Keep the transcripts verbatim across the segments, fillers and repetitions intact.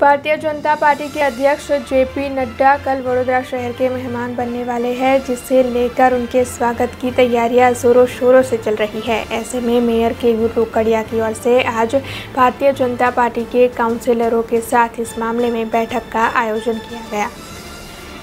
Bharatiya Janata party के अध्यक्ष JP Nadda कल वडोदरा शहर के मेहमान बनने वाले हैं, जिसे लेकर उनके स्वागत की तैयारियां जोरों शोरों से चल रही है। ऐसे में मेयर केयूर कड़िया की ओर से आज भारतीय जनता पार्टी के काउंसिलरों के साथ इस मामले में बैठक का आयोजन किया गया।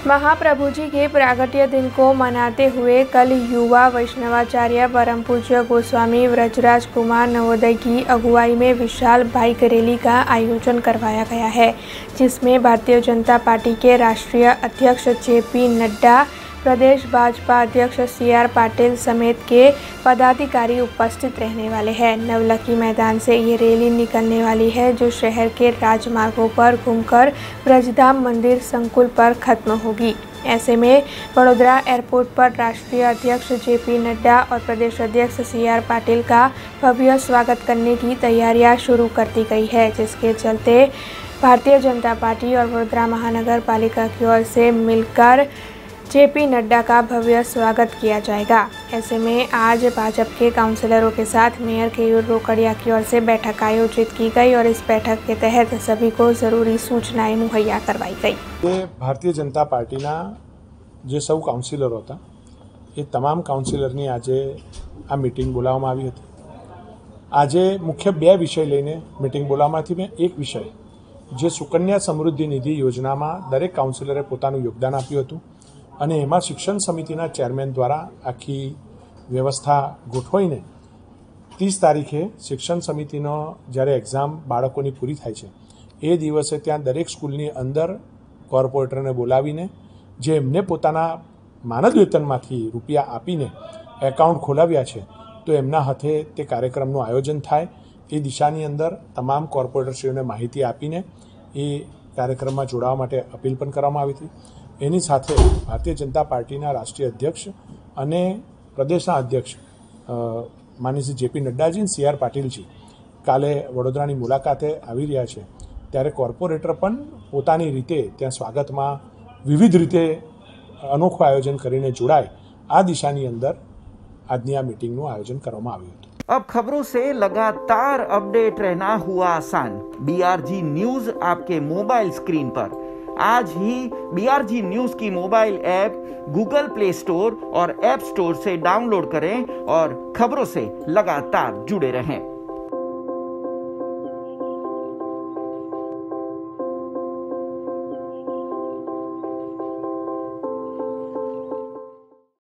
महाप्रभु जी के प्रागट्य दिन को मनाते हुए कल युवा वैष्णवाचार्य परम पूज्य गोस्वामी व्रजराज कुमार नवोदय की अगुवाई में विशाल बाइक रैली का आयोजन करवाया गया है, जिसमें भारतीय जनता पार्टी के राष्ट्रीय अध्यक्ष जेपी नड्डा, प्रदेश भाजपा अध्यक्ष सीआर पाटिल समेत के पदाधिकारी उपस्थित रहने वाले हैं। नवलकी मैदान से ये रैली निकलने वाली है, जो शहर के राजमार्गों पर घूमकर ब्रजधाम मंदिर संकुल पर खत्म होगी। ऐसे में वडोदरा एयरपोर्ट पर राष्ट्रीय अध्यक्ष जेपी नड्डा और प्रदेश अध्यक्ष सीआर पाटिल का भव्य स्वागत करने की तैयारियां शुरू कर दी गई है, जिसके चलते भारतीय जनता पार्टी और वडोदरा महानगर पालिका की ओर से मिलकर जेपी नड्डा का भव्य स्वागत किया जाएगा। ऐसे में आज भाजपा के काउंसिलरों के साथ मेयर केयूर कड़िया की ओर से बैठक आयोजित की गई और इस बैठक के तहत सभी को जरूरी सूचनाएं मुहैया करवाई गई। भारतीय जनता पार्टीना जे सौ काउंसिलरो था ये तमाम काउंसिलरनी आजे आ मीटिंग बोलाववामां आवी हती। आजे मुख्य बे विषय लईने मीटिंग बोलाववामां हती। में एक विषय जे सुकन्या समृद्धि निधि योजना में दरेक काउंसिलरे पोतानुं योगदान आप्युं हतुं અને એમાં શિક્ષણ સમિતિના ચેરમેન દ્વારા આખી વ્યવસ્થા ગોઠવાઈને ત્રીસ તારીખે શિક્ષણ સમિતિનો જ્યારે એક્ઝામ બાળકોની પૂરી થાય છે એ દિવસે ત્યાં દરેક સ્કૂલની અંદર કોર્પોરેટરને બોલાવીને જે એમને પોતાના માનદ વેતનમાંથી રૂપિયા આપીને એકાઉન્ટ ખોલાવ્યા છે તો એમના હાથે તે કાર્યક્રમનું આયોજન થાય એ દિશાની અંદર તમામ કોર્પોરેટરશ્રીઓને માહિતી આપીને એ કાર્યક્રમમાં જોડાવા માટે અપીલ પણ કરવામાં આવી હતી। એની સાથે ભારતીય જનતા પાર્ટીના રાષ્ટ્રીય અધ્યક્ષ અને પ્રદેશના અધ્યક્ષ માનનીય જેપી નડ્ડાજી અને સીઆર પાટીલજી કાલે વડોદરાની મુલાકાતે આવી રહ્યા છે, ત્યારે કોર્પોરેટર પણ પોતાની રીતે ત્યાં સ્વાગતમાં વિવિધ રીતે અનોખું આયોજન કરીને જોડાય આ દિશાની અંદર આજની આ મીટિંગનું આયોજન કરવામાં આવ્યું હતું। अब खबरों से लगातार अपडेट रहना हुआ आसान। बी आरजी न्यूज आपके मोबाइल स्क्रीन पर आज ही बी आरजी न्यूज की mobile app Google play store और ऐप स्टोर से डाउनलोड करें और खबरों से लगातार जुड़े रहें।